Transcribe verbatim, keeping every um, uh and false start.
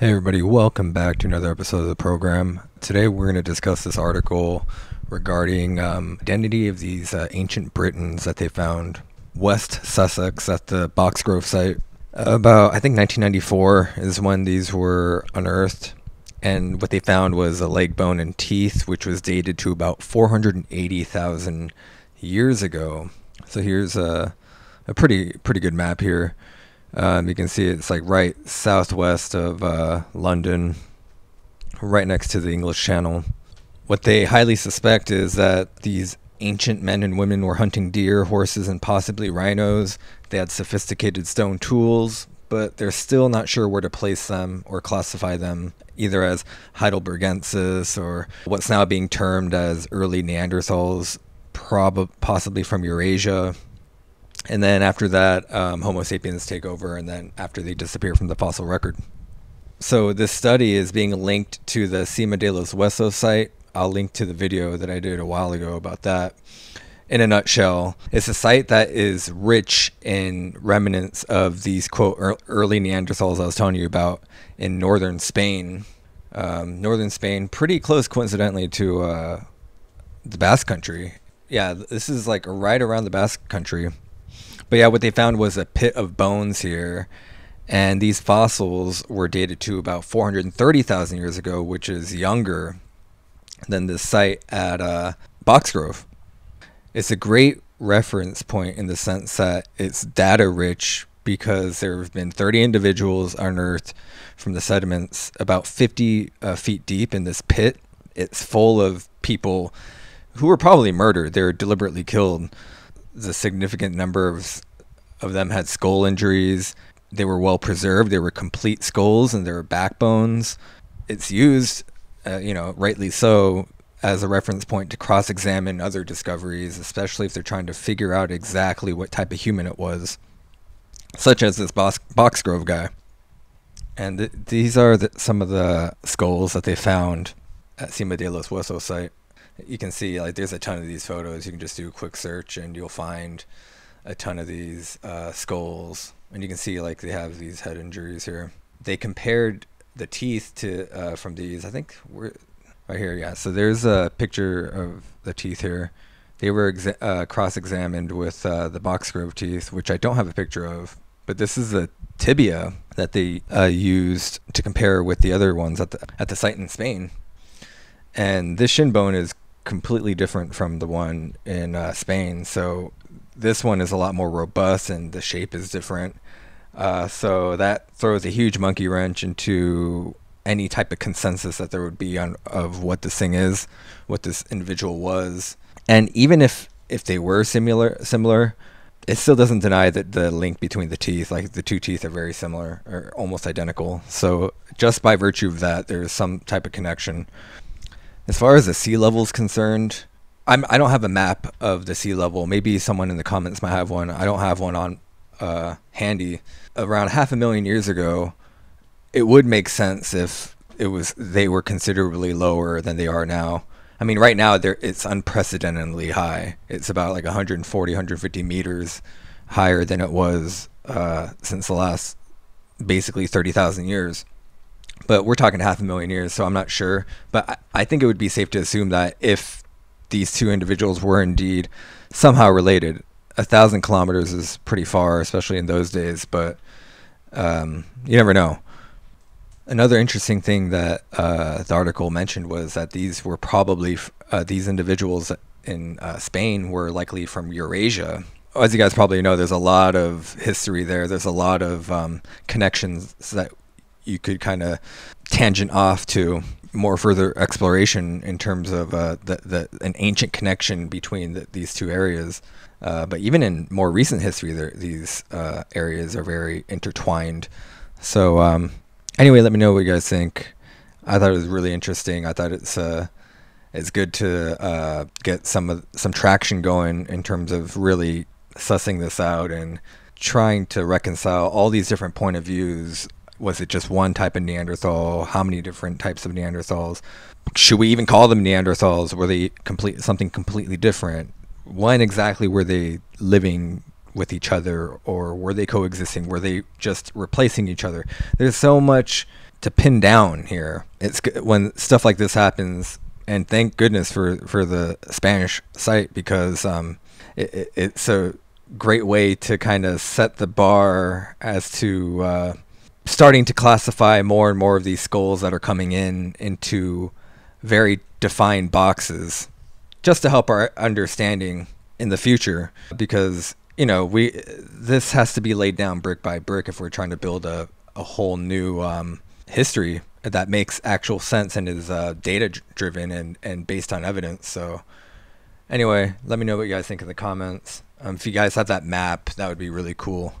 Hey everybody, welcome back to another episode of the program. Today we're going to discuss this article regarding um, identity of these uh, ancient Britons that they found West Sussex at the Boxgrove site. About, I think, nineteen ninety-four is when these were unearthed, and what they found was a leg bone and teeth, which was dated to about four hundred eighty thousand years ago. So here's a, a pretty pretty good map here. Um, you can see it's like right southwest of uh, London, right next to the English Channel. What they highly suspect is that these ancient men and women were hunting deer, horses, and possibly rhinos. They had sophisticated stone tools, but they're still not sure where to place them or classify them, either as Heidelbergensis or what's now being termed as early Neanderthals, prob- possibly from Eurasia. And then after that, um, Homo sapiens take over, and then after they disappear from the fossil record. So this study is being linked to the Sima de los Huesos site. I'll link to the video that I did a while ago about that. In a nutshell, it's a site that is rich in remnants of these, quote, early Neanderthals I was telling you about in northern Spain. Um, northern Spain, pretty close coincidentally to uh, the Basque country. Yeah, this is like right around the Basque country. But yeah, what they found was a pit of bones here, and these fossils were dated to about four hundred thirty thousand years ago, which is younger than the site at uh, Boxgrove. It's a great reference point in the sense that it's data-rich because there have been thirty individuals unearthed from the sediments about fifty uh, feet deep in this pit. It's full of people who were probably murdered. They were deliberately killed. The significant number of, of them had skull injuries. They were well preserved. They were complete skulls, and there were backbones. It's used, uh, you know, rightly so, as a reference point to cross-examine other discoveries, especially if they're trying to figure out exactly what type of human it was, such as this Box, Boxgrove guy. And th these are the, some of the skulls that they found at Sima de los Huesos site. You can see, like, there's a ton of these photos. You can just do a quick search and you'll find a ton of these uh, skulls. And you can see, like, they have these head injuries here. They compared the teeth to uh, from these, I think, we're, right here, yeah. So there's a picture of the teeth here. They were exa uh, cross-examined with uh, the Boxgrove teeth, which I don't have a picture of. But this is the tibia that they uh, used to compare with the other ones at the, at the site in Spain. And this shin bone is completely different from the one in uh, Spain. So this one is a lot more robust and the shape is different. Uh, so that throws a huge monkey wrench into any type of consensus that there would be on of what this thing is, what this individual was. And even if, if they were similar, similar, it still doesn't deny that the link between the teeth, like the two teeth are very similar or almost identical. So just by virtue of that, there is some type of connection. As far as the sea level is concerned, I'm, I don't have a map of the sea level. Maybe someone in the comments might have one. I don't have one on uh, handy. Around half a million years ago, it would make sense if it was they were considerably lower than they are now. I mean, right now they're, it's unprecedentedly high. It's about like one hundred forty, one hundred fifty meters higher than it was uh, since the last basically thirty thousand years. But we're talking half a million years, so I'm not sure. But I, I think it would be safe to assume that if these two individuals were indeed somehow related, a thousand kilometers is pretty far, especially in those days. But um, you never know. Another interesting thing that uh, the article mentioned was that these were probably uh, these individuals in uh, Spain were likely from Eurasia. As you guys probably know, there's a lot of history there. There's a lot of um, connections that you could kind of tangent off to more further exploration in terms of uh, the, the, an ancient connection between the, these two areas. Uh, but even in more recent history, there, these uh, areas are very intertwined. So um, anyway, let me know what you guys think. I thought it was really interesting. I thought it's uh, it's good to uh, get some of, some traction going in terms of really sussing this out and trying to reconcile all these different point of views. Was it just one type of Neanderthal? How many different types of Neanderthals? Should we even call them Neanderthals? Were they complete, something completely different? When exactly were they living with each other, or were they coexisting? Were they just replacing each other? There's so much to pin down here. It's when stuff like this happens, and thank goodness for for the Spanish site, because um, it, it, it's a great way to kind of set the bar as to uh, starting to classify more and more of these skulls that are coming in into very defined boxes, just to help our understanding in the future, because you know we this has to be laid down brick by brick if we're trying to build a a whole new um, history that makes actual sense and is uh, data-driven and, and based on evidence. So anyway, let me know what you guys think in the comments. Um, if you guys have that map, that would be really cool.